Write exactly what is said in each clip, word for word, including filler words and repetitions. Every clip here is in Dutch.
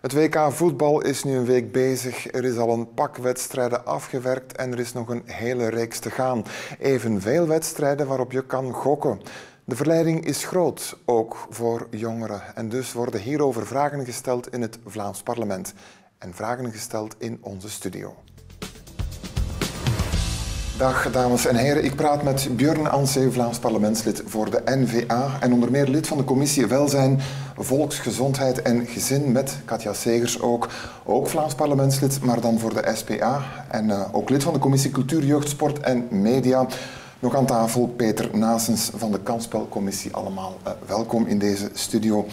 Het W K voetbal is nu een week bezig. Er is al een pak wedstrijden afgewerkt en er is nog een hele reeks te gaan. Evenveel wedstrijden waarop je kan gokken. De verleiding is groot, ook voor jongeren. En dus worden hierover vragen gesteld in het Vlaams Parlement. En vragen gesteld in onze studio. Dag dames en heren, ik praat met Björn Anseeuw, Vlaams parlementslid voor de N V A en onder meer lid van de commissie Welzijn, Volksgezondheid en Gezin, met Katia Segers ook, ook Vlaams parlementslid, maar dan voor de S P A en uh, ook lid van de commissie Cultuur, Jeugd, Sport en Media. Nog aan tafel Peter Naessens van de Kansspelcommissie, allemaal uh, welkom in deze studio.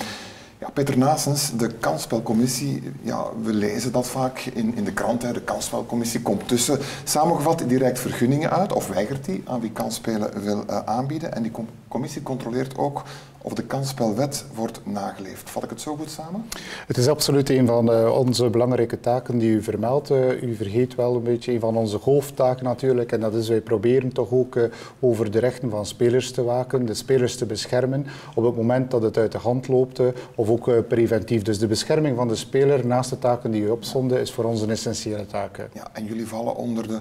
Ja, Peter Naessens, de Kansspelcommissie, ja, we lezen dat vaak in, in de krant. Hè. De Kansspelcommissie komt tussen. Samengevat, die reikt vergunningen uit of weigert die aan wie kansspelen wil uh, aanbieden. En die com commissie controleert ook of de kansspelwet wordt nageleefd. Vat ik het zo goed samen? Het is absoluut een van uh, onze belangrijke taken die u vermeldt. Uh, u vergeet wel een beetje een van onze hoofdtaken natuurlijk. En dat is, wij proberen toch ook uh, over de rechten van spelers te waken, de spelers te beschermen op het moment dat het uit de hand loopt uh, of ook uh, preventief. Dus de bescherming van de speler naast de taken die u opzonden is voor ons een essentiële taak. Uh. Ja, en jullie vallen onder de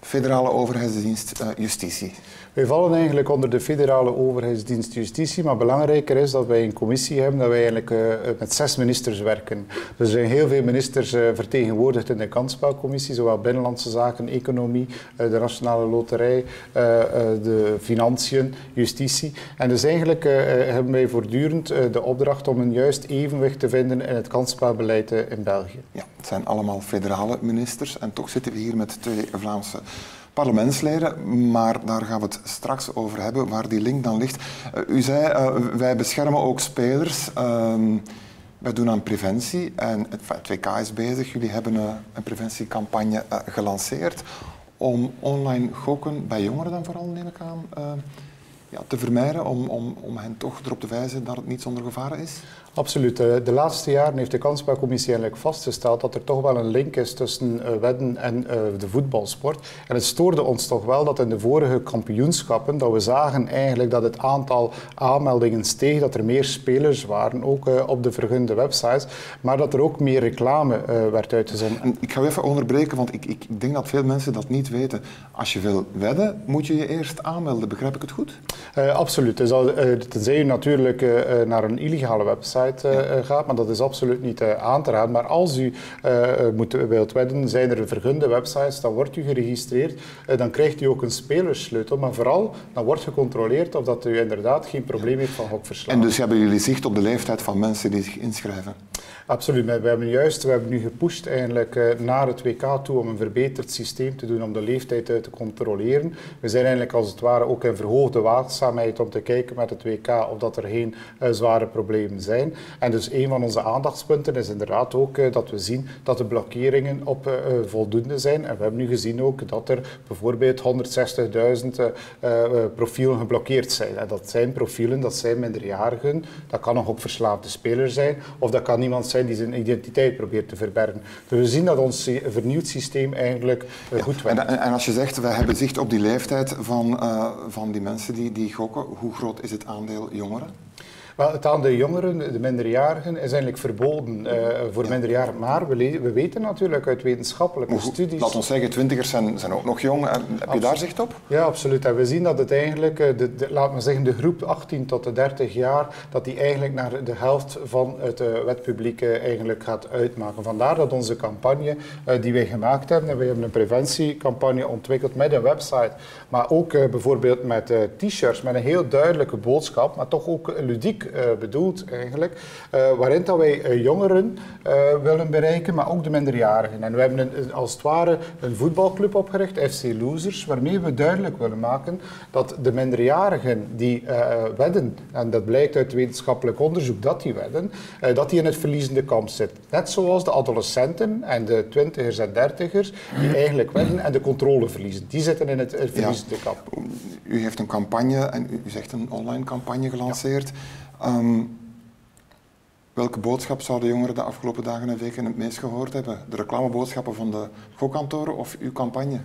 Federale Overheidsdienst uh, Justitie. Wij vallen eigenlijk onder de Federale Overheidsdienst Justitie, maar belangrijker is dat wij een commissie hebben, dat wij eigenlijk uh, met zes ministers werken. Dus er zijn heel veel ministers uh, vertegenwoordigd in de Kansspelcommissie, zowel Binnenlandse Zaken, Economie, uh, de Nationale Loterij, uh, uh, de Financiën, Justitie. En dus eigenlijk uh, hebben wij voortdurend uh, de opdracht om een juist evenwicht te vinden in het kansspelbeleid uh, in België. Ja, het zijn allemaal federale ministers en toch zitten we hier met twee Vlaamse parlementsleden, maar daar gaan we het straks over hebben, waar die link dan ligt. Uh, u zei, uh, wij beschermen ook spelers. Uh, wij doen aan preventie en het, het W K is bezig. Jullie hebben uh, een preventiecampagne uh, gelanceerd om online gokken, bij jongeren dan vooral, neem ik aan, uh, ja, te vermijden, om, om, om hen toch erop te wijzen dat het niet zonder gevaren is? Absoluut. De laatste jaren heeft de Kansspelcommissie eigenlijk vastgesteld dat er toch wel een link is tussen wedden en de voetbalsport. En het stoorde ons toch wel dat in de vorige kampioenschappen, dat we zagen eigenlijk dat het aantal aanmeldingen steeg, dat er meer spelers waren, ook op de vergunde websites, maar dat er ook meer reclame werd uitgezonden. En ik ga even onderbreken, want ik, ik denk dat veel mensen dat niet weten. Als je wil wedden, moet je je eerst aanmelden. Begrijp ik het goed? Uh, absoluut. Dus, uh, tenzij je natuurlijk uh, naar een illegale website Ja. gaat, maar dat is absoluut niet uh, aan te raden. Maar als u uh, moet, wilt wedden, zijn er vergunde websites, dan wordt u geregistreerd, uh, dan krijgt u ook een spelersleutel, maar vooral dan wordt gecontroleerd of dat u inderdaad geen probleem ja. heeft van gokverslaving. En dus hebben jullie zicht op de leeftijd van mensen die zich inschrijven? Absoluut. We hebben juist, we hebben nu gepusht eigenlijk naar het W K toe om een verbeterd systeem te doen om de leeftijd uit te controleren. We zijn eigenlijk als het ware ook in verhoogde waakzaamheid om te kijken met het W K of dat er geen uh, zware problemen zijn. En dus een van onze aandachtspunten is inderdaad ook uh, dat we zien dat de blokkeringen op uh, voldoende zijn. En we hebben nu gezien ook dat er bijvoorbeeld honderdzestigduizend uh, uh, profielen geblokkeerd zijn. En dat zijn profielen, dat zijn minderjarigen, dat kan nog ook verslaafde speler zijn of dat kan iemand zijn die zijn identiteit probeert te verbergen. Dus we zien dat ons vernieuwd systeem eigenlijk ja, goed werkt. En, en als je zegt, wij hebben zicht op die leeftijd van, uh, van die mensen die, die gokken, hoe groot is het aandeel jongeren? Wel, het aantal jongeren, de minderjarigen, is eigenlijk verboden uh, voor ja. minderjarigen. Maar we, we weten natuurlijk uit wetenschappelijke goed, studies... Laat ons zeggen, twintigers zijn, zijn ook nog jong. En, heb absoluut. Je daar zicht op? Ja, absoluut. En we zien dat het eigenlijk, de, de, laat maar zeggen, de groep achttien tot de dertig jaar, dat die eigenlijk naar de helft van het uh, wetpubliek uh, eigenlijk gaat uitmaken. Vandaar dat onze campagne uh, die wij gemaakt hebben, en wij hebben een preventiecampagne ontwikkeld met een website, maar ook uh, bijvoorbeeld met uh, t-shirts, met een heel duidelijke boodschap, maar toch ook ludiek bedoeld eigenlijk, uh, waarin dat wij jongeren uh, willen bereiken, maar ook de minderjarigen. En we hebben een, als het ware een voetbalclub opgericht, F C Losers, waarmee we duidelijk willen maken dat de minderjarigen die uh, wedden, en dat blijkt uit wetenschappelijk onderzoek dat die wedden, uh, dat die in het verliezende kamp zitten. Net zoals de adolescenten en de twintigers en dertigers die eigenlijk wedden en de controle verliezen. Die zitten in het verliezende ja. kamp. U heeft een campagne, en u zegt een online campagne gelanceerd. Ja. Um, welke boodschap zouden jongeren de afgelopen dagen en weken het meest gehoord hebben? De reclameboodschappen van de gokkantoren of uw campagne?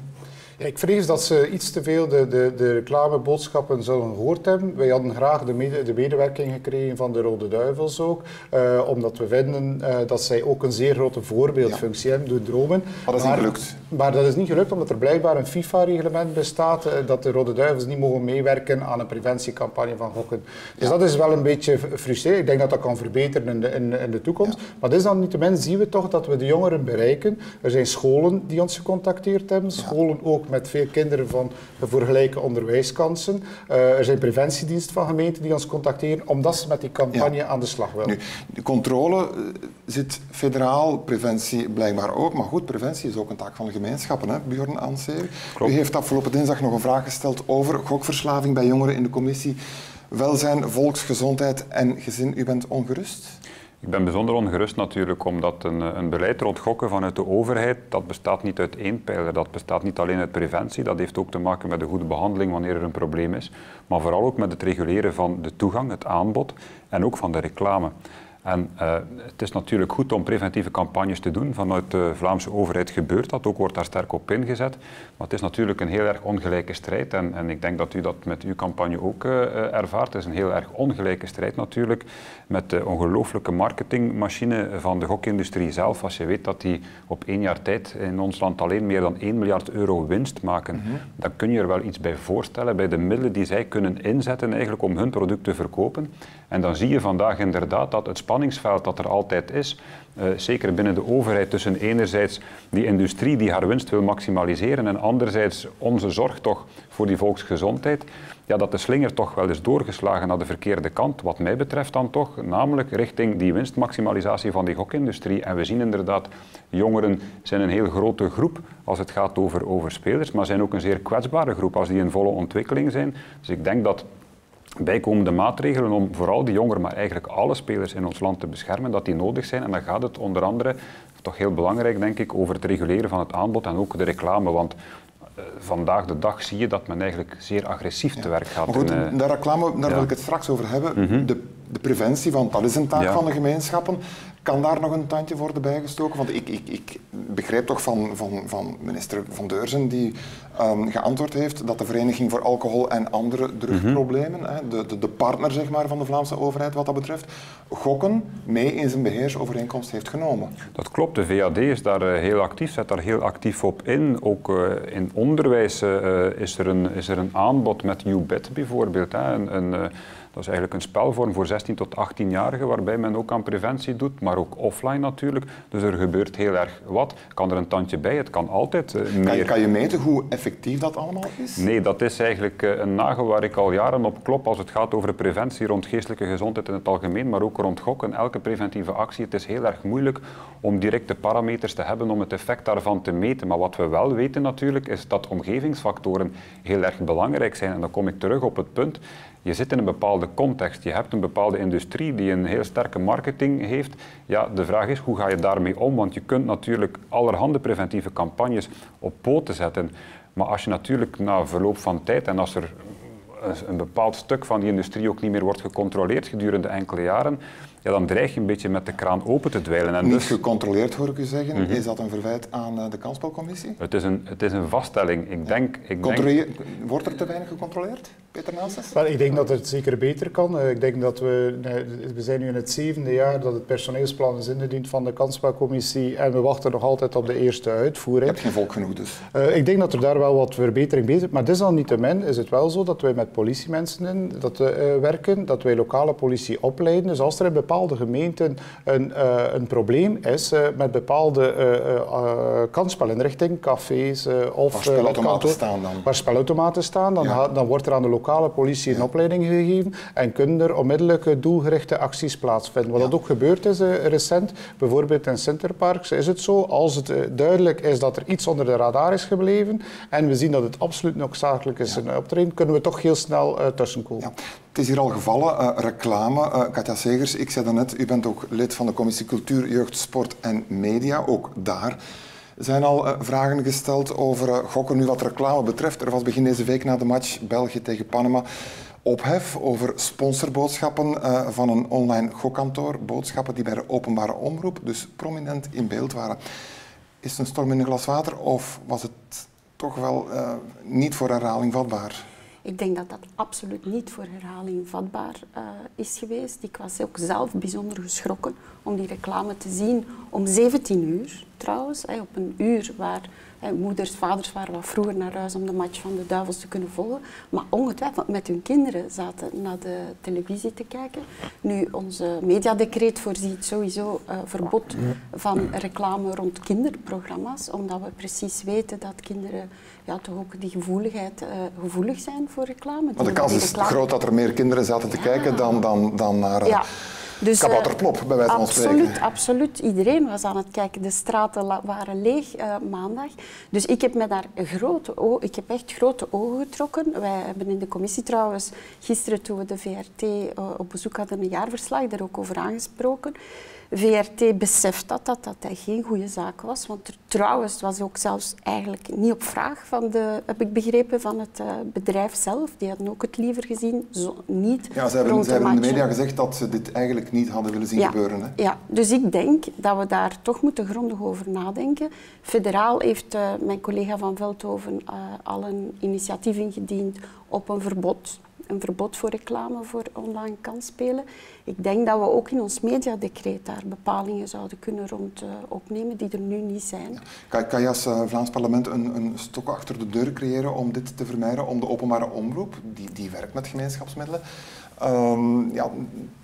Ja, ik vrees dat ze iets te veel de, de, de reclameboodschappen zullen gehoord hebben. Wij hadden graag de, mede, de medewerking gekregen van de Rode Duivels ook, uh, omdat we vinden uh, dat zij ook een zeer grote voorbeeldfunctie ja. hebben door dromen. Maar dat is maar, niet gelukt. Maar dat is niet gelukt, omdat er blijkbaar een FIFA-reglement bestaat uh, dat de Rode Duivels niet mogen meewerken aan een preventiecampagne van gokken. Dus ja. dat is wel een beetje frustrerend. Ik denk dat dat kan verbeteren in de, in, in de toekomst. Ja. Maar desalniettemin zien we toch dat we de jongeren bereiken. Er zijn scholen die ons gecontacteerd hebben, scholen ja. ook met veel kinderen van, voor gelijke onderwijskansen. Uh, er zijn preventiediensten van gemeenten die ons contacteren omdat ze met die campagne ja. aan de slag willen. Nu, de controle zit federaal, preventie blijkbaar ook. Maar goed, preventie is ook een taak van de gemeenschappen, hè, Björn Anseeuw. U heeft afgelopen dinsdag nog een vraag gesteld over gokverslaving bij jongeren in de commissie Welzijn, Volksgezondheid en Gezin. U bent ongerust? Ik ben bijzonder ongerust natuurlijk, omdat een, een beleid rond gokken vanuit de overheid, dat bestaat niet uit één pijler. Dat bestaat niet alleen uit preventie, dat heeft ook te maken met de goede behandeling wanneer er een probleem is. Maar vooral ook met het reguleren van de toegang, het aanbod en ook van de reclame. En uh, het is natuurlijk goed om preventieve campagnes te doen. Vanuit de Vlaamse overheid gebeurt dat, ook wordt daar sterk op ingezet. Maar het is natuurlijk een heel erg ongelijke strijd. En, en ik denk dat u dat met uw campagne ook uh, ervaart. Het is een heel erg ongelijke strijd natuurlijk. Met de ongelooflijke marketingmachine van de gokindustrie zelf. Als je weet dat die op één jaar tijd in ons land alleen meer dan één miljard euro winst maken. Mm-hmm. Dan kun je er wel iets bij voorstellen, bij de middelen die zij kunnen inzetten eigenlijk om hun product te verkopen. En dan zie je vandaag inderdaad dat het spanningsveld dat er altijd is, uh, zeker binnen de overheid, tussen enerzijds die industrie die haar winst wil maximaliseren en anderzijds onze zorg toch voor die volksgezondheid, ja, dat de slinger toch wel is doorgeslagen naar de verkeerde kant, wat mij betreft dan toch, namelijk richting die winstmaximalisatie van die gokindustrie. En we zien inderdaad, jongeren zijn een heel grote groep als het gaat over, over spelers, maar zijn ook een zeer kwetsbare groep als die in volle ontwikkeling zijn. Dus ik denk dat bijkomende maatregelen om vooral die jongeren, maar eigenlijk alle spelers in ons land te beschermen, dat die nodig zijn. En dan gaat het onder andere, toch heel belangrijk denk ik, over het reguleren van het aanbod en ook de reclame. Want uh, vandaag de dag zie je dat men eigenlijk zeer agressief ja. te werk gaat. Maar goed, in, uh, de reclame, daar ja. wil ik het straks over hebben. Mm-hmm. de, de preventie, want dat is een taak ja. van de gemeenschappen. Kan daar nog een tandje worden bijgestoken? Want ik, ik, ik begreep toch van, van, van minister Van Deurzen, die um, geantwoord heeft dat de Vereniging voor Alcohol en andere Drugproblemen, mm-hmm. de, de, de partner zeg maar, van de Vlaamse overheid wat dat betreft, gokken mee in zijn beheersovereenkomst heeft genomen. Dat klopt, de V A D is daar heel actief, zet daar heel actief op in. Ook uh, in onderwijs uh, is, er een, is er een aanbod met U B I T bijvoorbeeld. Hè? Een, een, uh, dat is eigenlijk een spelvorm voor zestien tot achttienjarigen, waarbij men ook aan preventie doet, maar ook offline natuurlijk. Dus er gebeurt heel erg wat. Kan er een tandje bij? Het kan altijd uh, meer. Kan je, kan je meten hoe effectief dat allemaal is? Nee, dat is eigenlijk uh, een nagel waar ik al jaren op klop als het gaat over preventie rond geestelijke gezondheid in het algemeen, maar ook rond gokken. Elke preventieve actie. Het is heel erg moeilijk om directe parameters te hebben om het effect daarvan te meten. Maar wat we wel weten natuurlijk, is dat omgevingsfactoren heel erg belangrijk zijn. En dan kom ik terug op het punt. Je zit in een bepaalde context, je hebt een bepaalde industrie die een heel sterke marketing heeft. Ja, de vraag is, hoe ga je daarmee om? Want je kunt natuurlijk allerhande preventieve campagnes op poten zetten. Maar als je natuurlijk na verloop van tijd en als er een bepaald stuk van die industrie ook niet meer wordt gecontroleerd gedurende enkele jaren, ja, dan dreig je een beetje met de kraan open te dweilen. En niet dus gecontroleerd, hoor ik u zeggen. Mm-hmm. Is dat een verwijt aan de Kansspelcommissie? Het is een, het is een vaststelling. Ik denk, ja. ik denk... Wordt er te weinig gecontroleerd, Peter Naessens? Wel, ik denk dat het zeker beter kan. Ik denk dat we... We zijn nu in het zevende jaar dat het personeelsplan is ingediend van de Kansspelcommissie en we wachten nog altijd op de eerste uitvoering. Je hebt geen volk genoeg dus. Uh, ik denk dat er daar wel wat verbetering bezig is. Maar desalniettemin is het wel zo dat wij met politiemensen in, dat, uh, werken, dat wij lokale politie opleiden. Dus als er een bepaalde bepaalde gemeenten een, uh, een probleem is uh, met bepaalde uh, uh, kanspelinrichting, cafés uh, of... Waar spelautomaten kantoor, staan dan. Waar spelautomaten staan, dan, ja. ha, dan wordt er aan de lokale politie een ja. opleiding gegeven en kunnen er onmiddellijk doelgerichte acties plaatsvinden. Wat ja. dat ook gebeurd is uh, recent, bijvoorbeeld in Sinterparks, is het zo, als het uh, duidelijk is dat er iets onder de radar is gebleven en we zien dat het absoluut noodzakelijk is ja. een optreden, kunnen we toch heel snel uh, tussenkomen. Ja. Het is hier al gevallen, uh, reclame. Uh, Katia Segers, ik zei daarnet, u bent ook lid van de Commissie Cultuur, Jeugd, Sport en Media. Ook daar zijn al uh, vragen gesteld over uh, gokken. Nu wat reclame betreft, er was begin deze week na de match België tegen Panama ophef over sponsorboodschappen uh, van een online gokkantoor. Boodschappen die bij de openbare omroep dus prominent in beeld waren. Is het een storm in een glas water of was het... toch wel uh, niet voor herhaling vatbaar? Ik denk dat dat absoluut niet voor herhaling vatbaar uh, is geweest. Ik was ook zelf bijzonder geschrokken om die reclame te zien om zeventien uur trouwens. Hey, op een uur waar hey, moeders, vaders waren wat vroeger naar huis om de match van de Duivels te kunnen volgen. Maar ongetwijfeld met hun kinderen zaten naar de televisie te kijken. Nu, onze mediadecreet voorziet sowieso uh, verbod van reclame rond kinderprogramma's. Omdat we precies weten dat kinderen... ja, toch ook die gevoeligheid, uh, gevoelig zijn voor reclame. Maar de kans is reclame... groot dat er meer kinderen zaten te ja. kijken dan, dan, dan naar uh, ja. dus, kabouterplop, bij wijze van absoluut, absoluut. Iedereen was aan het kijken. De straten waren leeg uh, maandag. Dus ik heb, me daar grote oog... ik heb echt grote ogen getrokken. Wij hebben in de commissie trouwens gisteren, toen we de V R T uh, op bezoek hadden, een jaarverslag daar ook over aangesproken. V R T beseft dat, dat dat geen goede zaak was. Want er, trouwens was ook zelfs eigenlijk niet op vraag van de, heb ik begrepen, van het uh, bedrijf zelf. Die hadden ook het liever gezien, zo, niet. Ja, ze hebben, ze hebben in de media gezegd dat ze dit eigenlijk niet hadden willen zien ja, gebeuren. Hè? Ja, dus ik denk dat we daar toch moeten grondig over nadenken. Federaal heeft uh, mijn collega Vanvelthoven uh, al een initiatief ingediend op een verbod. Een verbod voor reclame voor online kansspelen. Ik denk dat we ook in ons mediadecreet daar bepalingen zouden kunnen rond uh, opnemen die er nu niet zijn. Kan, kan je als uh, Vlaams Parlement een, een stok achter de deur creëren om dit te vermijden, om de openbare omroep, die, die werkt met gemeenschapsmiddelen, Um, ja,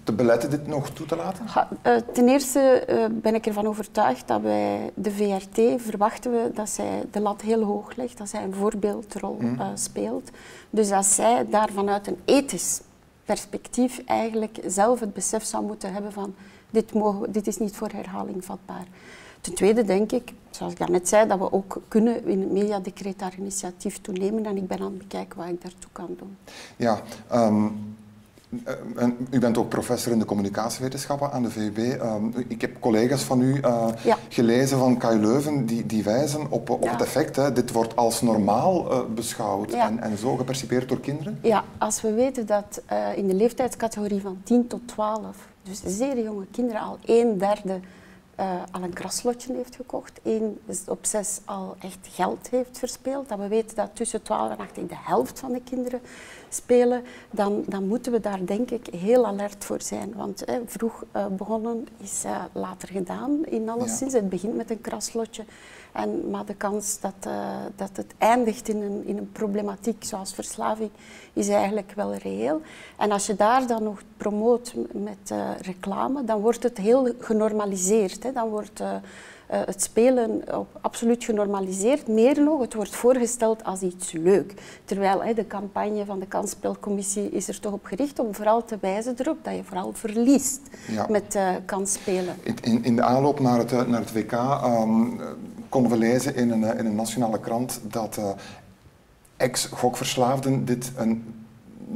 te beletten dit nog toe te laten? Ja, uh, ten eerste uh, ben ik ervan overtuigd dat wij de V R T verwachten we dat zij de lat heel hoog legt, dat zij een voorbeeldrol mm. uh, speelt. Dus dat zij daar vanuit een ethisch perspectief eigenlijk zelf het besef zou moeten hebben van dit, mogen, dit is niet voor herhaling vatbaar. Ten tweede denk ik, zoals ik daarnet zei, dat we ook kunnen in het mediadecreet daar initiatief toe nemen en ik ben aan het bekijken wat ik daartoe kan doen. Ja, um En u bent ook professor in de communicatiewetenschappen aan de V U B. Um, ik heb collega's van u uh, ja. gelezen van K U Leuven die, die wijzen op, op ja. het effect. Hè. Dit wordt als normaal uh, beschouwd ja. en, en zo gepercipeerd door kinderen. Ja, als we weten dat uh, in de leeftijdscategorie van tien tot twaalf, dus zeer jonge kinderen, al een derde uh, al een kraslotje heeft gekocht, één op zes al echt geld heeft verspeeld, dat we weten dat tussen twaalf en achttien de helft van de kinderen spelen, dan, dan moeten we daar denk ik heel alert voor zijn. Want hè, vroeg uh, begonnen is uh, later gedaan in alleszins. Ja. Het begint met een kraslotje. En, maar de kans dat, uh, dat het eindigt in een, in een problematiek zoals verslaving is eigenlijk wel reëel. En als je daar dan nog promoot met uh, reclame, dan wordt het heel genormaliseerd. Hè. Dan wordt... Uh, Uh, het spelen uh, absoluut genormaliseerd. Meer nog, het wordt voorgesteld als iets leuk. Terwijl hey, de campagne van de Kansspelcommissie is er toch op gericht om vooral te wijzen erop dat je vooral verliest ja. met uh, kansspelen. In, in de aanloop naar het, naar het W K um, konden we lezen in een, in een nationale krant dat uh, ex-gokverslaafden dit een...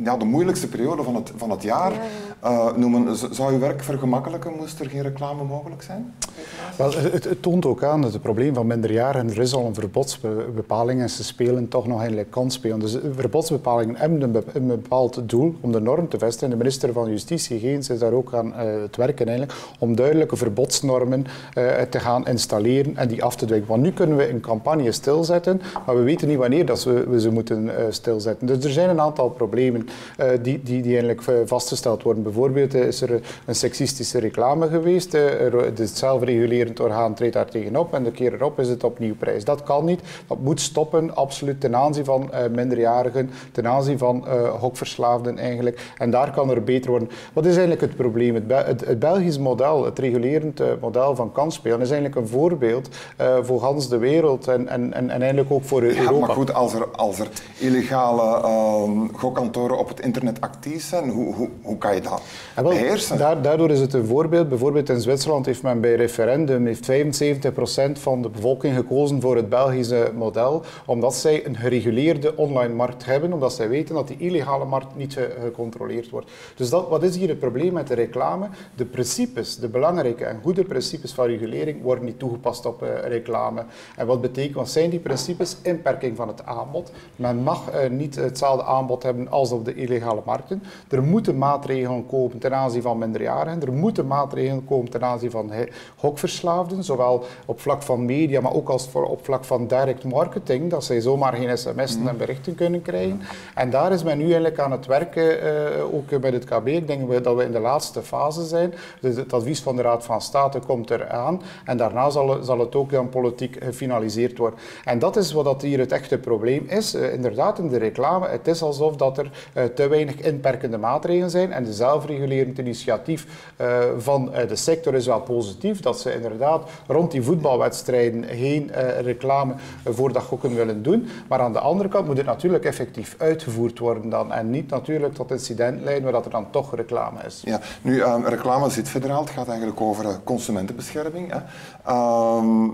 Ja, de moeilijkste periode van het, van het jaar ja, ja. Uh, noemen. Zou uw werk vergemakkelijken? Moest er geen reclame mogelijk zijn? Wel, het, het toont ook aan dat het probleem van minderjarigen, er is al een verbodsbepaling en ze spelen toch nog eigenlijk kansspelen. Dus verbodsbepalingen hebben een, een bepaald doel om de norm te vestigen. De minister van Justitie, Geens, is daar ook aan uh, het werken eigenlijk, om duidelijke verbodsnormen uh, te gaan installeren en die af te dwingen. Want nu kunnen we een campagne stilzetten, maar we weten niet wanneer dat we, we ze moeten uh, stilzetten. Dus er zijn een aantal problemen Die, die, die eigenlijk vastgesteld worden. Bijvoorbeeld is er een seksistische reclame geweest. Het zelfregulerend orgaan treedt daar tegenop en de keer erop is het opnieuw prijs. Dat kan niet. Dat moet stoppen, absoluut, ten aanzien van minderjarigen, ten aanzien van uh, hokverslaafden eigenlijk. En daar kan er beter worden. Wat is eigenlijk het probleem? Het, Be het, het Belgisch model, het regulerend model van kansspelen, is eigenlijk een voorbeeld uh, voor gans de wereld en, en, en, en eigenlijk ook voor Europa. Ja, maar goed, als er, als er illegale uh, gokkantoren op het internet actief zijn, hoe, hoe, hoe kan je dat beheersen? Daar, daardoor is het een voorbeeld. Bijvoorbeeld in Zwitserland heeft men bij referendum heeft vijfenzeventig procent van de bevolking gekozen voor het Belgische model, omdat zij een gereguleerde online markt hebben, omdat zij weten dat die illegale markt niet gecontroleerd wordt. Dus dat, wat is hier het probleem met de reclame? De principes, de belangrijke en goede principes van regulering worden niet toegepast op uh, reclame. En wat betekent, wat zijn die principes? Inperking van het aanbod. Men mag uh, niet hetzelfde aanbod hebben als dat op de illegale markten. Er moeten maatregelen komen ten aanzien van minderjarigen. Er moeten maatregelen komen ten aanzien van hokverslaafden. Zowel op vlak van media, maar ook als op vlak van direct marketing. Dat zij zomaar geen sms'en en berichten kunnen krijgen. En daar is men nu eigenlijk aan het werken, uh, ook bij het K B. Ik denk dat we in de laatste fase zijn. Dus het advies van de Raad van State komt eraan. En daarna zal, zal het ook dan politiek gefinaliseerd worden. En dat is wat dat hier het echte probleem is. Uh, inderdaad, in de reclame, het is alsof dat er uh, te weinig inperkende maatregelen zijn. En de zelfregulerend initiatief uh, van uh, de sector is wel positief. Dat ze inderdaad rond die voetbalwedstrijden heen uh, reclame uh, voor dat gokken willen doen. Maar aan de andere kant moet het natuurlijk effectief uitgevoerd worden dan. En niet natuurlijk tot incident leiden waar dat er dan toch reclame is. Ja, nu, uh, reclame zit federaal. Het gaat eigenlijk over uh, consumentenbescherming. Hè. Uh,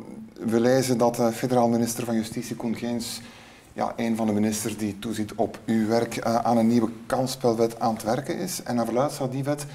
we lezen dat de uh, federaal minister van Justitie, Koen Geens, ja, een van de ministers die toeziet op uw werk, uh, aan een nieuwe kansspelwet aan het werken is. En naar verluidt zou die wet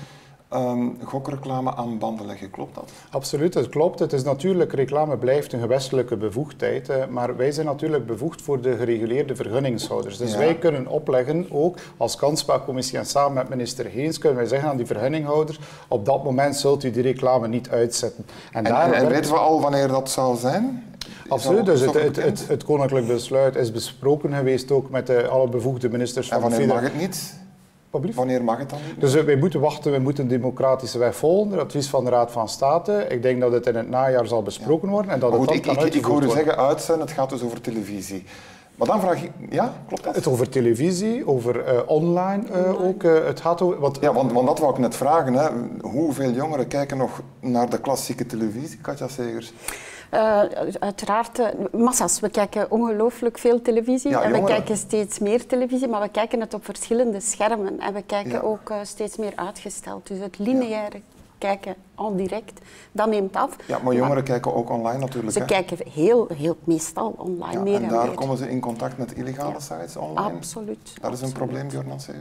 Um, gokreclame aan banden leggen. Klopt dat? Absoluut, het klopt. Het is natuurlijk, reclame blijft een gewestelijke bevoegdheid, eh, maar wij zijn natuurlijk bevoegd voor de gereguleerde vergunningshouders. Dus ja, wij kunnen opleggen, ook als Kansspelcommissie en samen met minister Geens, kunnen wij zeggen aan die vergunninghouders, op dat moment zult u die reclame niet uitzetten. En, en, daar en, en werkt... weten we al wanneer dat zou zijn? Absoluut, dus het, het, het, het koninklijk besluit is besproken geweest ook met de, alle bevoegde ministers van de federaal. En wanneer mag het niet? Wanneer mag het dan? Dus uh, wij moeten wachten, wij moeten een democratische weg volgen. Het advies van de Raad van State. Ik denk dat het in het najaar zal besproken worden. En dat maar goed, het dan ik, kan ik, ik hoor u zeggen uitzenden, het gaat dus over televisie. Maar dan vraag ik, ja, klopt dat? Het over televisie, over uh, online uh, ook. Uh, het gaat over, wat, ja, want, want dat wou ik net vragen. Hè. Hoeveel jongeren kijken nog naar de klassieke televisie, Katia Segers? Uh, uiteraard, uh, massa's. We kijken ongelooflijk veel televisie. Ja, en we jongeren. kijken steeds meer televisie, maar we kijken het op verschillende schermen. En we kijken ja. ook uh, steeds meer uitgesteld. Dus het lineaire ja. kijken, al direct, dat neemt af. Ja, maar jongeren maar, kijken ook online natuurlijk. Ze hè? kijken heel, heel meestal online. Ja, meer en, en daar meer. komen ze in contact met illegale ja. sites online. Absoluut. Dat absoluut. is een probleem, Björn Anseeuw.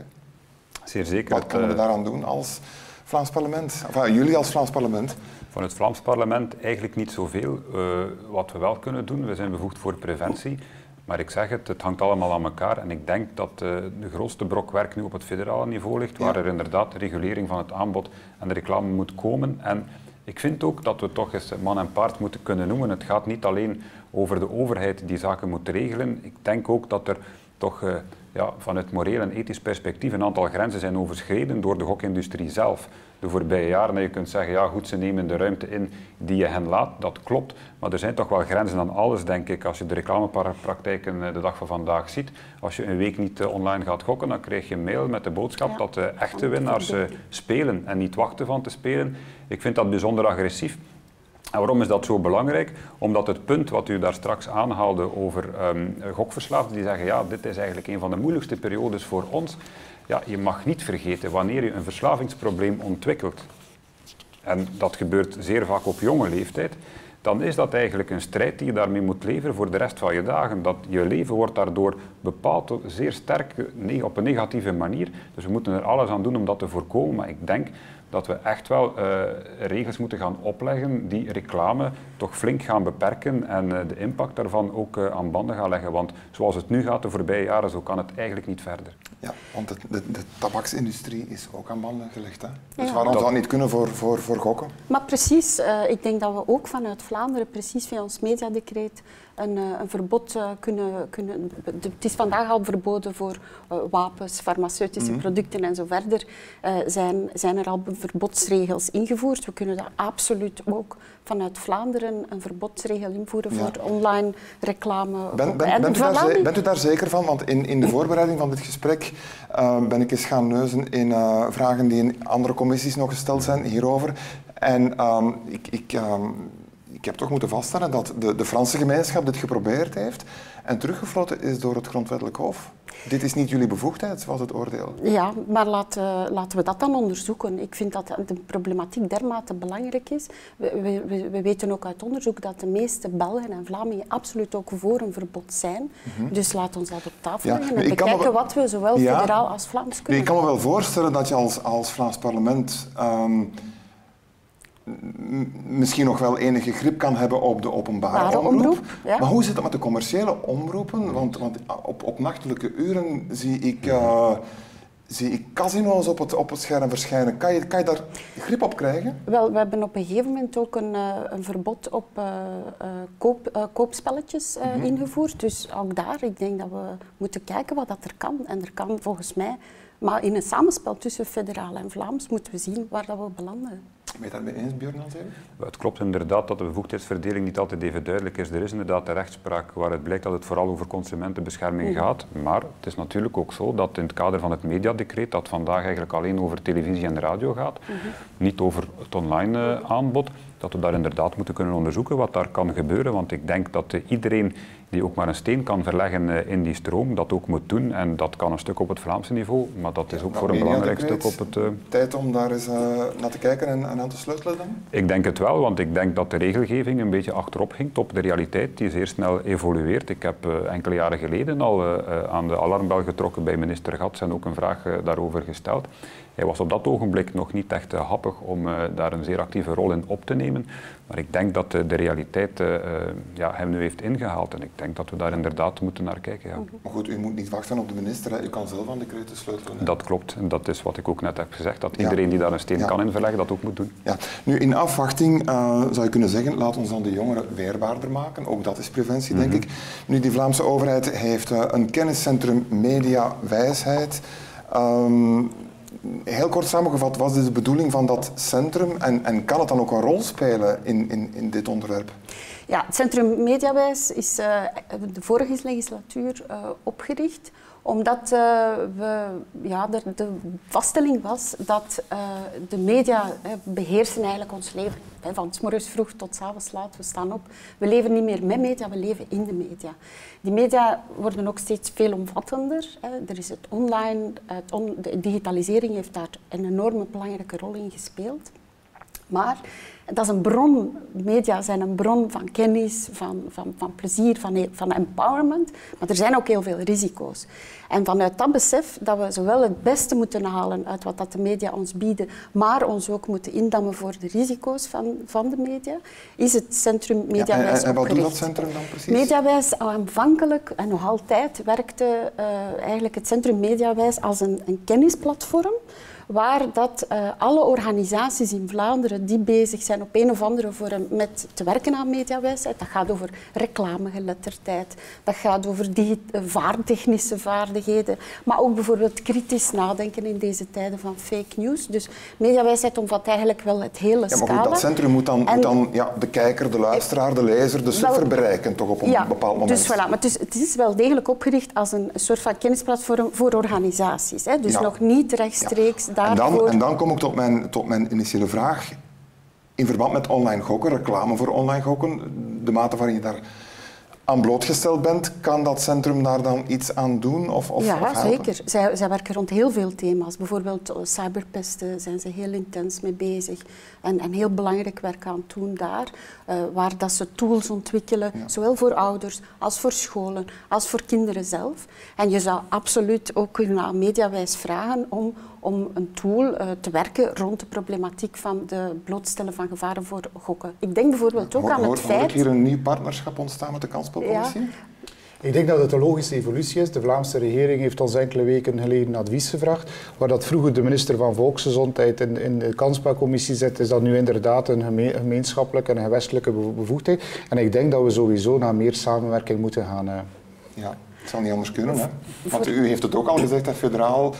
Zeer zeker. Wat kunnen we daaraan doen als Vlaams Parlement? Enfin, jullie als Vlaams Parlement? Van het Vlaams Parlement eigenlijk niet zoveel. Uh, wat we wel kunnen doen, we zijn bevoegd voor preventie. Maar ik zeg het, het hangt allemaal aan elkaar. En ik denk dat uh, de grootste brok werk nu op het federale niveau ligt, waar ja. er inderdaad de regulering van het aanbod en de reclame moet komen. En ik vind ook dat we toch eens man en paard moeten kunnen noemen. Het gaat niet alleen over de overheid die zaken moet regelen. Ik denk ook dat er toch uh, ja, vanuit moreel en ethisch perspectief een aantal grenzen zijn overschreden door de gokindustrie zelf. De voorbije jaren, je kunt zeggen, ja goed, ze nemen de ruimte in die je hen laat, dat klopt. Maar er zijn toch wel grenzen aan alles, denk ik. Als je de reclamepraktijken de dag van vandaag ziet, als je een week niet online gaat gokken, dan krijg je een mail met de boodschap ja. dat de echte winnaars spelen en niet wachten van te spelen. Ik vind dat bijzonder agressief. En waarom is dat zo belangrijk? Omdat het punt wat u daar straks aanhaalde over um, gokverslaafden, die zeggen, ja, dit is eigenlijk een van de moeilijkste periodes voor ons. Ja, je mag niet vergeten, wanneer je een verslavingsprobleem ontwikkelt, en dat gebeurt zeer vaak op jonge leeftijd, dan is dat eigenlijk een strijd die je daarmee moet leveren voor de rest van je dagen. Dat je leven wordt daardoor bepaald zeer sterk op een negatieve manier. Dus we moeten er alles aan doen om dat te voorkomen. Maar ik denk dat we echt wel uh, regels moeten gaan opleggen die reclame toch flink gaan beperken en uh, de impact daarvan ook uh, aan banden gaan leggen. Want zoals het nu gaat de voorbije jaren, zo kan het eigenlijk niet verder. Ja, want de, de, de tabaksindustrie is ook aan banden gelegd. Hè? Dus ja. waarom zou dat niet kunnen voor, voor, voor gokken? Maar precies, uh, ik denk dat we ook vanuit Vlaanderen, precies via ons mediadecreet, een, uh, een verbod uh, kunnen, kunnen... Het is vandaag al verboden voor uh, wapens, farmaceutische mm-hmm. producten en zo verder. Uh, zijn, zijn er al verbodsregels ingevoerd. We kunnen daar absoluut ook vanuit Vlaanderen een verbodsregel invoeren ja. voor online reclame. Ben, ben, bent, u daar, bent u daar zeker van? Want in, in de voorbereiding van dit gesprek uh, ben ik eens gaan neuzen in uh, vragen die in andere commissies nog gesteld zijn hierover. En um, ik, ik, um, ik heb toch moeten vaststellen dat de, de Franse gemeenschap dit geprobeerd heeft en teruggefloten is door het Grondwettelijk Hof. Dit is niet jullie bevoegdheid, was het oordeel. Ja, maar laat, uh, laten we dat dan onderzoeken. Ik vind dat de problematiek dermate belangrijk is. We, we, we weten ook uit onderzoek dat de meeste Belgen en Vlamingen absoluut ook voor een verbod zijn. Mm-hmm. Dus laat ons dat op tafel leggen ja, en bekijken wel... wat we zowel ja, federaal als Vlaams kunnen. Ik kan me wel voorstellen dat je als, als Vlaams parlement Um, misschien nog wel enige grip kan hebben op de openbare omroep. omroep ja. Maar hoe zit dat met de commerciële omroepen? Want, want op, op nachtelijke uren zie ik uh, zie ik casino's op het, op het scherm verschijnen. Kan je, kan je daar grip op krijgen? Wel, we hebben op een gegeven moment ook een, een verbod op uh, uh, koop, uh, koopspelletjes uh, mm-hmm. ingevoerd. Dus ook daar, ik denk dat we moeten kijken wat dat er kan. En er kan volgens mij, maar in een samenspel tussen federaal en Vlaams, moeten we zien waar dat we belanden. Ben je daarmee eens, Björn Anseeuw? Het klopt inderdaad dat de bevoegdheidsverdeling niet altijd even duidelijk is. Er is inderdaad de rechtspraak waar het blijkt dat het vooral over consumentenbescherming mm. gaat. Maar het is natuurlijk ook zo dat in het kader van het mediadecreet, dat vandaag eigenlijk alleen over televisie en radio gaat, mm-hmm. niet over het online uh, aanbod, dat we daar inderdaad moeten kunnen onderzoeken wat daar kan gebeuren. Want ik denk dat uh, iedereen die ook maar een steen kan verleggen uh, in die stroom, dat ook moet doen. En dat kan een stuk op het Vlaamse niveau, maar dat is ja, ook voor een belangrijk stuk op het... Uh... Tijd om daar eens uh, naar te kijken en, en aan te sleutelen dan? Ik denk het wel, want ik denk dat de regelgeving een beetje achterop hinkt op de realiteit die zeer snel evolueert. Ik heb uh, enkele jaren geleden al uh, uh, aan de alarmbel getrokken bij minister Gats en ook een vraag uh, daarover gesteld. Hij was op dat ogenblik nog niet echt uh, happig om uh, daar een zeer actieve rol in op te nemen. Maar ik denk dat uh, de realiteit uh, ja, hem nu heeft ingehaald. En ik denk dat we daar inderdaad moeten naar kijken. Ja. Maar goed, u moet niet wachten op de minister. Hè. U kan zelf aan de decreten sleutelen. Hè. Dat klopt. En dat is wat ik ook net heb gezegd. Dat iedereen ja. die daar een steen ja. kan in verleggen, dat ook moet doen. Ja. Nu, in afwachting uh, zou je kunnen zeggen, laat ons dan de jongeren weerbaarder maken. Ook dat is preventie, mm-hmm. denk ik. Nu, die Vlaamse overheid heeft uh, een kenniscentrum MediaWijsheid. Um, Heel kort samengevat, wat is de bedoeling van dat centrum en, en kan het dan ook een rol spelen in, in, in dit onderwerp? Ja, het Centrum MediaWijs is uh, de vorige legislatuur uh, opgericht omdat uh, we, ja, de, de vaststelling was dat uh, de media uh, beheersen eigenlijk ons leven. He, van 's morgens vroeg tot 's avonds laat, we staan op. We leven niet meer met media, we leven in de media. Die media worden ook steeds veelomvattender. He. Er is het online, het on de digitalisering heeft daar een enorme belangrijke rol in gespeeld. Maar dat is een bron, media zijn een bron van kennis, van, van, van plezier, van, van empowerment. Maar er zijn ook heel veel risico's. En vanuit dat besef dat we zowel het beste moeten halen uit wat dat de media ons bieden, maar ons ook moeten indammen voor de risico's van, van de media, is het Centrum MediaWijs opgericht. Ja, en wat doet dat centrum dan precies? MediaWijs aanvankelijk en nog altijd werkte uh, eigenlijk het Centrum MediaWijs als een, een kennisplatform, waar dat uh, alle organisaties in Vlaanderen die bezig zijn op een of andere vorm met te werken aan mediawijsheid, dat gaat over reclamegeletterdheid, dat gaat over vaartechnische vaardigheden, maar ook bijvoorbeeld kritisch nadenken in deze tijden van fake news. Dus mediawijsheid omvat eigenlijk wel het hele scala. Ja, maar goed, dat centrum moet dan, en, moet dan ja, de kijker, de luisteraar, de lezer, de suffer bereiken toch op een ja, bepaald moment. Dus, voilà, maar dus het is wel degelijk opgericht als een soort van kennisplatform voor organisaties. Hè? Dus ja. nog niet rechtstreeks... Ja. En dan, en dan kom ik tot mijn, tot mijn initiële vraag. In verband met online gokken, reclame voor online gokken, de mate waarin je daar aan blootgesteld bent, kan dat centrum daar dan iets aan doen? Of, of, ja, of zeker. Zij, zij werken rond heel veel thema's. Bijvoorbeeld cyberpesten zijn ze heel intens mee bezig. En, en heel belangrijk werk aan doen daar, uh, waar dat ze tools ontwikkelen, ja. zowel voor ouders als voor scholen, als voor kinderen zelf. En je zou absoluut ook naar MediaWijs vragen om... om een tool uh, te werken rond de problematiek van de blootstellen van gevaren voor gokken. Ik denk bijvoorbeeld ook hoor, aan het hoor, feit... Hoor ik hier een nieuw partnerschap ontstaan met de Kansspelcommissie? Ja. Ik denk dat het een logische evolutie is. De Vlaamse regering heeft ons enkele weken geleden advies gevraagd. Waar dat vroeger de minister van Volksgezondheid in, in de Kansspelcommissie zit, is dat nu inderdaad een geme gemeenschappelijke en gewestelijke bevoegdheid. En ik denk dat we sowieso naar meer samenwerking moeten gaan. Uh... Ja, het zal niet anders kunnen. Hè? Want u heeft het ook al gezegd, dat federaal...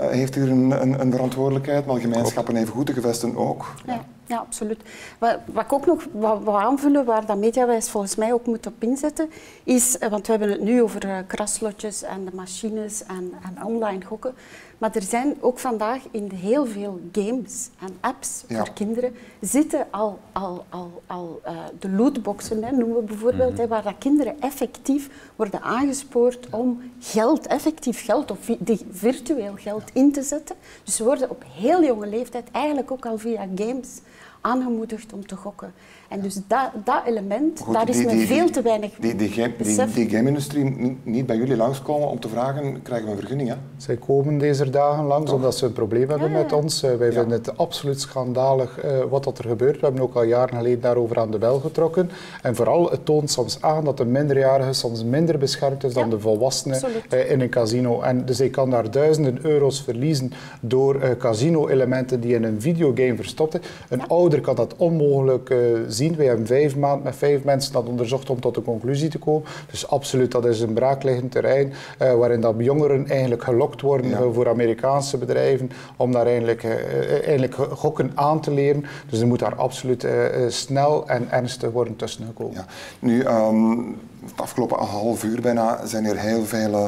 Uh, heeft hier een, een, een verantwoordelijkheid, maar gemeenschappen evengoed, de gevesten ook. Ja, ja absoluut. Wat, wat ik ook nog wil aanvullen, waar dat MediaWijs volgens mij ook moet op inzetten, is, want we hebben het nu over uh, kraslotjes en de machines en, en online gokken, maar er zijn ook vandaag in heel veel games en apps ja. voor kinderen zitten al, al, al, al uh, de lootboxen, hè, noemen we bijvoorbeeld, mm-hmm. hè, waar dat kinderen effectief worden aangespoord om geld, effectief geld of vi virtueel geld in te zetten. Dus ze worden op heel jonge leeftijd eigenlijk ook al via games aangemoedigd om te gokken. En dus dat, dat element, goed, daar is die, men die, veel te weinig die, die, die, besef. Die, die game-industrie niet bij jullie langskomen om te vragen, krijgen we een vergunning? Hè? Zij komen deze dagen langs Toch? omdat ze een probleem hebben ja, ja. met ons. Wij ja. vinden het absoluut schandalig uh, wat dat er gebeurt. We hebben ook al jaren geleden daarover aan de bel getrokken. En vooral, het toont soms aan dat de minderjarige soms minder beschermd is dan ja, de volwassenen uh, in een casino. En dus ik kan daar duizenden euro's verliezen door uh, casino-elementen die in een videogame verstopt zijn. Een ja. ouder kan dat onmogelijk uh, zien. We hebben vijf maanden met vijf mensen dat onderzocht om tot de conclusie te komen. Dus absoluut, dat is een braakliggend terrein uh, waarin dat jongeren eigenlijk gelokt worden ja. uh, voor Amerikaanse bedrijven om daar eigenlijk, uh, eigenlijk gokken aan te leren. Dus er moet daar absoluut uh, snel en ernstig worden tussen gekomen. Ja. Nu, um, het afgelopen half uur bijna zijn er heel veel... Uh,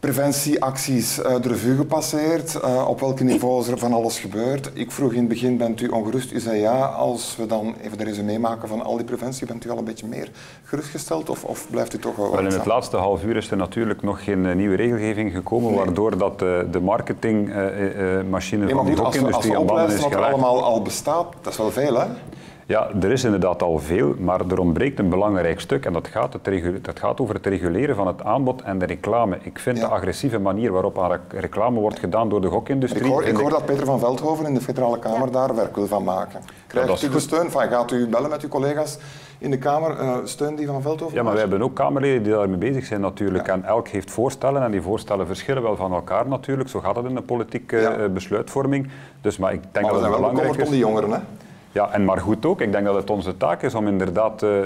preventieacties de revue gepasseerd. Uh, op welk niveau is er van alles gebeurd? Ik vroeg in het begin, bent u ongerust? U zei ja. Als we dan even de resume maken van al die preventie, bent u al een beetje meer gerustgesteld? Of, of blijft u toch... Wel, in het laatste half uur is er natuurlijk nog geen nieuwe regelgeving gekomen, nee. waardoor dat de, de marketingmachine uh, uh, van de gokindustrie aan banden is geraakt. Als er allemaal al bestaat, dat is wel veel, hè? Ja, er is inderdaad al veel, maar er ontbreekt een belangrijk stuk en dat gaat, het dat gaat over het reguleren van het aanbod en de reclame. Ik vind ja. de agressieve manier waarop aan reclame wordt gedaan door de gokindustrie... Ik hoor, ik hoor dat Peter Vanvelthoven in de federale Kamer ja. daar werk wil van maken. Krijgt ja, u goed. de steun? Van, gaat u bellen met uw collega's in de Kamer? Uh, steun die Vanvelthoven? Ja, maar wij hebben ook Kamerleden die daarmee bezig zijn natuurlijk. Ja. En elk heeft voorstellen en die voorstellen verschillen wel van elkaar natuurlijk. Zo gaat het in de politieke ja. besluitvorming. Dus, maar ik denk maar dat het wel belangrijk is om die jongeren, hè? Ja, en maar goed ook. Ik denk dat het onze taak is om inderdaad uh,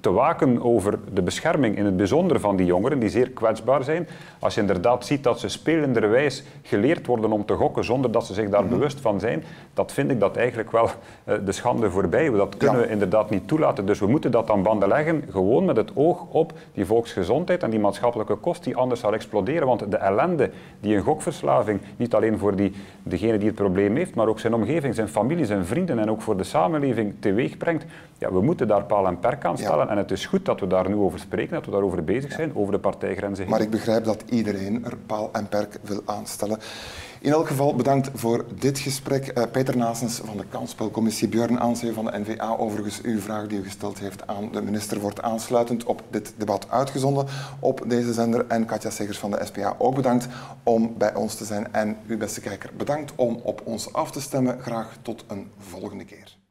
te waken over de bescherming, in het bijzonder van die jongeren, die zeer kwetsbaar zijn. Als je inderdaad ziet dat ze spelenderwijs geleerd worden om te gokken zonder dat ze zich daar mm-hmm. bewust van zijn, dat vind ik dat eigenlijk wel uh, de schande voorbij. Dat kunnen ja. we inderdaad niet toelaten. Dus we moeten dat aan banden leggen, gewoon met het oog op die volksgezondheid en die maatschappelijke kost die anders zal exploderen. Want de ellende die een gokverslaving, niet alleen voor die, degene die het probleem heeft, maar ook zijn omgeving, zijn familie, zijn vrienden en ook voor de samenleving teweeg brengt, ja, we moeten daar paal en perk aan stellen. Ja. En het is goed dat we daar nu over spreken, dat we daarover bezig zijn, ja. over de partijgrenzen heen. Maar ik begrijp dat iedereen er paal en perk wil aanstellen. In elk geval bedankt voor dit gesprek. Uh, Peter Naessens van de Kansspelcommissie, Björn Anseeuw van de N V A. Overigens, uw vraag die u gesteld heeft aan de minister wordt aansluitend op dit debat uitgezonden op deze zender. En Katia Segers van de S P A, ook bedankt om bij ons te zijn. En uw beste kijker, bedankt om op ons af te stemmen. Graag tot een volgende keer.